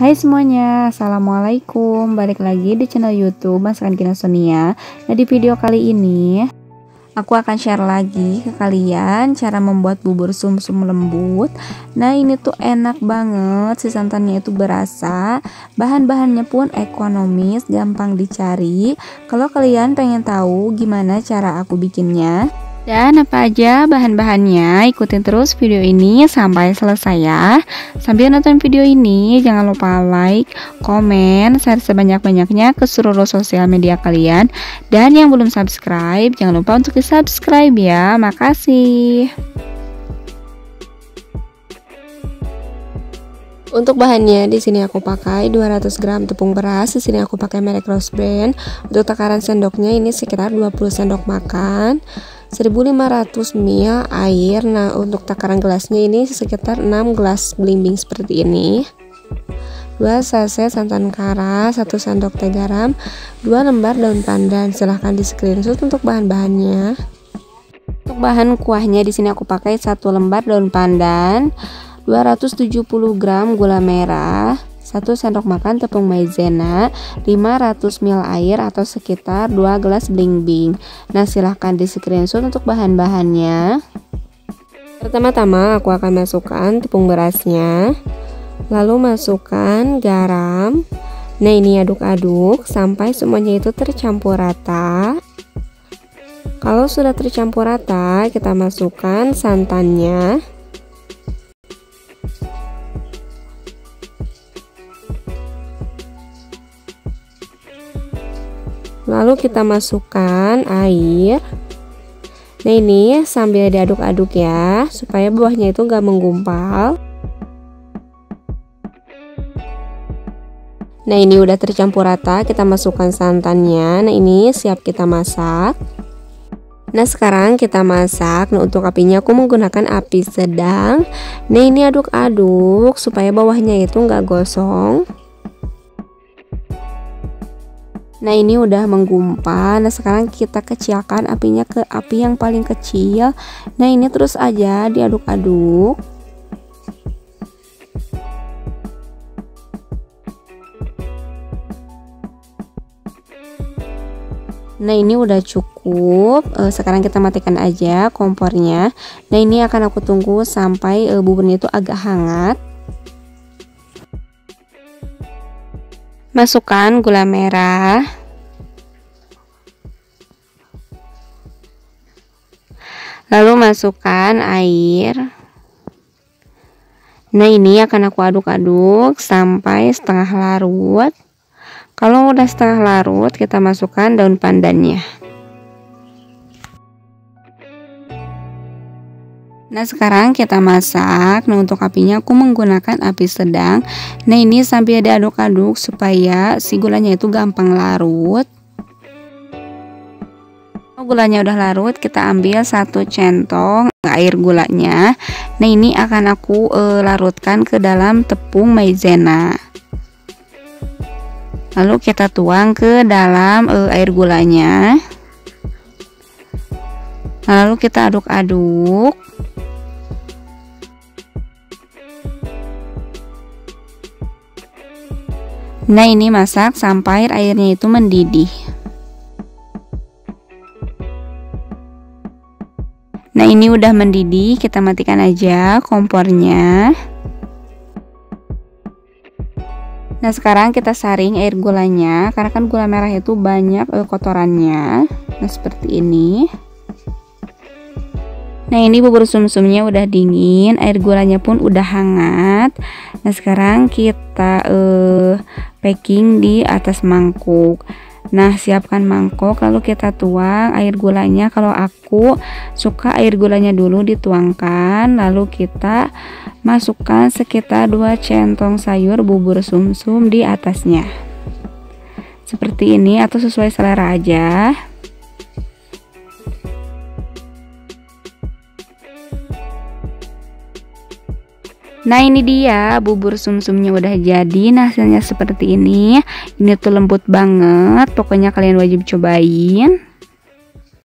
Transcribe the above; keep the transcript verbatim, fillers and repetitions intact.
Hai semuanya, assalamualaikum. Balik lagi di channel YouTube Masakan Gina Sonia. Nah, di video kali ini aku akan share lagi ke kalian cara membuat bubur sumsum lembut. Nah, ini tuh enak banget, si santannya itu berasa, bahan-bahannya pun ekonomis, gampang dicari. Kalau kalian pengen tahu gimana cara aku bikinnya dan apa aja bahan-bahannya, ikutin terus video ini sampai selesai ya. Sambil nonton video ini, jangan lupa like, komen, share sebanyak-banyaknya ke seluruh sosial media kalian. Dan yang belum subscribe, jangan lupa untuk di-subscribe ya. Makasih. Untuk bahannya di sini aku pakai dua ratus gram tepung beras. Di sini aku pakai merek Rosebrand. Untuk takaran sendoknya ini sekitar dua puluh sendok makan, seribu lima ratus mililiter air. Nah, untuk takaran gelasnya ini sekitar enam gelas belimbing seperti ini, dua sachet santan kara, satu sendok teh garam, dua lembar daun pandan. Silahkan di screenshot untuk bahan-bahannya. Untuk bahan kuahnya di sini aku pakai satu lembar daun pandan, dua ratus tujuh puluh gram gula merah, satu sendok makan tepung maizena, lima ratus mililiter air atau sekitar dua gelas belimbing. Nah, silahkan di screenshot untuk bahan-bahannya. Pertama-tama aku akan masukkan tepung berasnya, lalu masukkan garam. Nah, ini aduk-aduk sampai semuanya itu tercampur rata. Kalau sudah tercampur rata, kita masukkan santannya. Lalu kita masukkan air. Nah, ini sambil diaduk-aduk ya, supaya buahnya itu gak menggumpal. Nah, ini udah tercampur rata, kita masukkan santannya. Nah, ini siap kita masak. Nah, sekarang kita masak. Nah, untuk apinya aku menggunakan api sedang. Nah, ini aduk-aduk supaya bawahnya itu gak gosong. Nah, ini udah menggumpal. Nah, sekarang kita kecilkan apinya ke api yang paling kecil. Nah, ini terus aja diaduk-aduk. Nah, ini udah cukup. Sekarang kita matikan aja kompornya. Nah, ini akan aku tunggu sampai buburnya itu agak hangat. Masukkan gula merah, lalu masukkan air. Nah, ini akan aku aduk-aduk sampai setengah larut. Kalau udah setengah larut, kita masukkan daun pandannya. Nah, sekarang kita masak. Nah, untuk apinya aku menggunakan api sedang. Nah, ini sambil diaduk-aduk supaya si gulanya itu gampang larut. Kalau gulanya udah larut, kita ambil satu centong air gulanya. Nah, ini akan aku e, larutkan ke dalam tepung maizena. Lalu kita tuang ke dalam e, air gulanya. Lalu kita aduk-aduk. Nah, ini masak sampai airnya itu mendidih. Nah, ini udah mendidih, kita matikan aja kompornya. Nah, sekarang kita saring air gulanya, karena kan gula merah itu banyak eh, kotorannya. Nah, seperti ini. Nah, ini bubur sumsumnya udah dingin, air gulanya pun udah hangat. Nah, sekarang kita eh, packing di atas mangkuk. Nah, siapkan mangkuk, lalu kita tuang air gulanya. Kalau aku suka air gulanya dulu dituangkan, lalu kita masukkan sekitar dua centong sayur bubur sumsum di atasnya. Seperti ini atau sesuai selera aja. Nah, ini dia bubur sumsumnya udah jadi. Nah, hasilnya seperti ini. Ini tuh lembut banget. Pokoknya kalian wajib cobain.